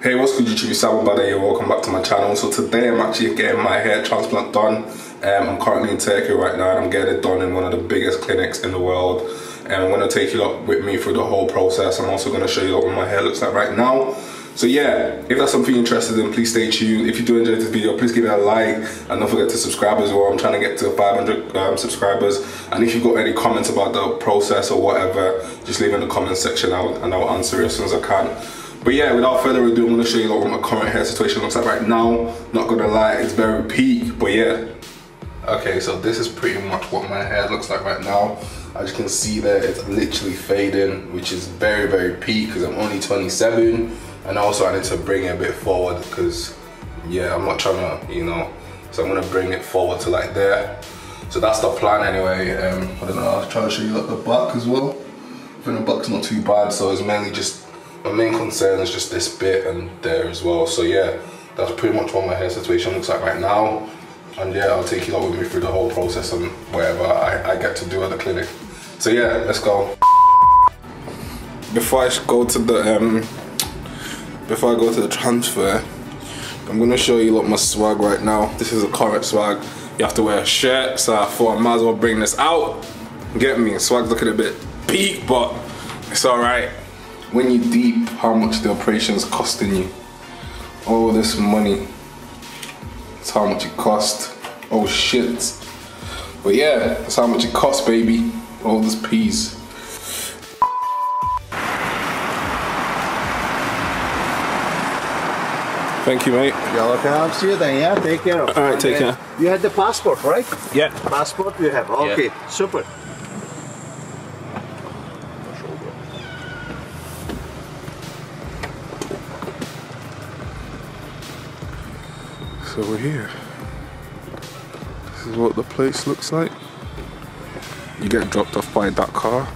Hey, what's good YouTube, it's Samo Bada here, welcome back to my channel. So today I'm actually getting my hair transplant done. I'm currently in Turkey right now and I'm getting it done in one of the biggest clinics in the world. And I'm going to take you up with me through the whole process. I'm also going to show you what my hair looks like right now. So yeah, if that's something you're interested in, please stay tuned. If you do enjoy this video, please give it a like and don't forget to subscribe as well. I'm trying to get to 500 subscribers. And if you've got any comments about the process or whatever, just leave it in the comment section and I'll answer it as soon as I can. But yeah, without further ado, I'm going to show you what my current hair situation looks like right now. Not going to lie, it's very peak, but yeah. Okay, so this is pretty much what my hair looks like right now. As you can see there, it's literally fading, which is very, very peak because I'm only 27. And also I need to bring it a bit forward because, yeah, I'm not trying to, you know, so I'm gonna bring it forward to like there. So that's the plan anyway. I don't know, I'll try to show you like the back as well. I think the back's not too bad, so it's mainly just, my main concern is just this bit and there as well. So yeah, that's pretty much what my hair situation looks like right now. And yeah, I'll take you along with me through the whole process and whatever I get to do at the clinic. So yeah, let's go. Before I go to the, before I go to the transfer, I'm gonna show you my swag right now. This is a current swag. You have to wear a shirt, so I thought I might as well bring this out. Get me, swag's looking a bit peak, but it's all right. When you're deep, how much the operation's costing you. All this money, that's how much it cost. Oh shit. But yeah, that's how much it costs, baby. All this peas. Thank you, mate. You're welcome. I'll see you then, yeah? Take care of it. Alright, take care. You had the passport, right? Yeah. Passport you have, okay, yeah. Super. So we're here. This is what the place looks like. You get dropped off by that car.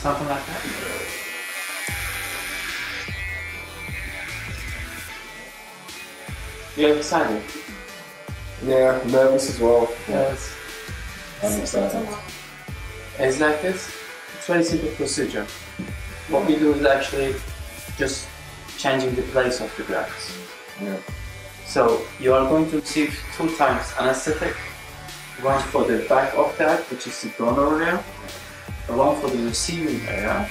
Something like that? You're excited? Yeah, nervous as well. Nervous. Yeah. I'm excited. It's like this. It's a very simple procedure. What we do is actually just changing the place of the grafts. Yeah. So you are going to receive 2 times anesthetic, one for the back of that, which is the donor area, and one for the receiving area.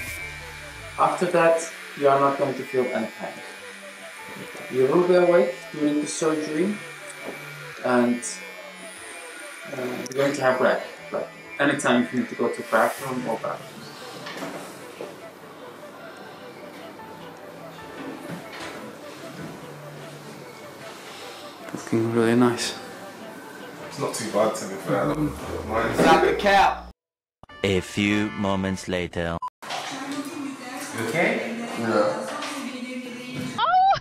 After that, you are not going to feel any pain. You will be awake during the surgery, and you're going to have break. But anytime you need to go to bathroom or bathroom. Looking really nice. It's not too bad to be fair. Like a cow. A few moments later. You okay? Yeah. Oh!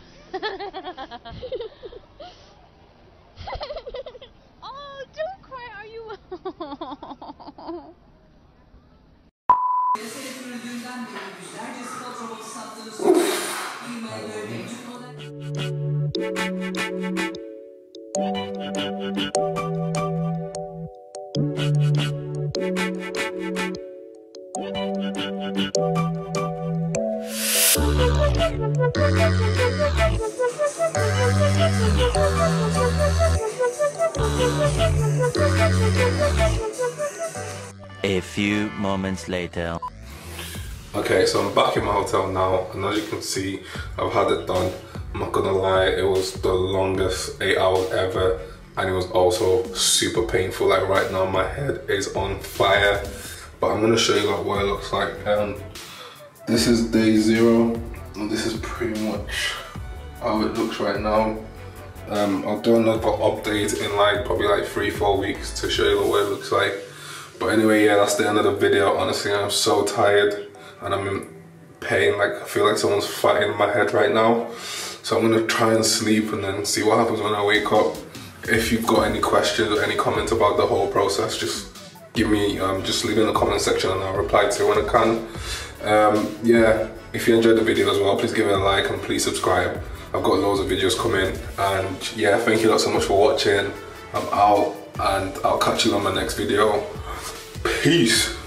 Oh, don't cry, are you? A few moments later. Okay, so I'm back in my hotel now, and as you can see, I've had it done. I'm not gonna lie, it was the longest 8 hours ever, and it was also super painful. Like right now, my head is on fire, but I'm gonna show you like what it looks like. This is day 0, and this is pretty much how it looks right now. I'll do another update in like probably like 3-4 weeks to show you what it looks like. But anyway, yeah, that's the end of the video. Honestly, I'm so tired and I'm in pain, like I feel like someone's fighting in my head right now. So I'm gonna try and sleep and then see what happens when I wake up. If you've got any questions or any comments about the whole process, just give me, just leave it in the comment section and I'll reply to it when I can. Yeah, if you enjoyed the video as well, please give it a like and please subscribe. I've got loads of videos coming, and yeah, thank you lot so much for watching. I'm out and I'll catch you on my next video. Peace.